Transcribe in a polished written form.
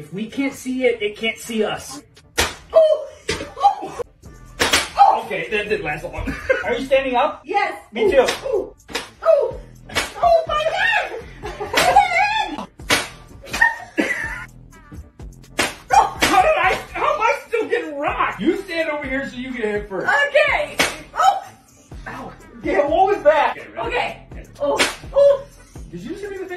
If we can't see it, it can't see us. Okay, that didn't last long. Are you standing up? Yes. Me too. Ooh. Oh. Oh my God! Oh, how am I still getting rocked? You stand over here so you can hit first. Okay. Oh. Ow. Yeah, what was that? Okay. Oh. Oh. Did you see me?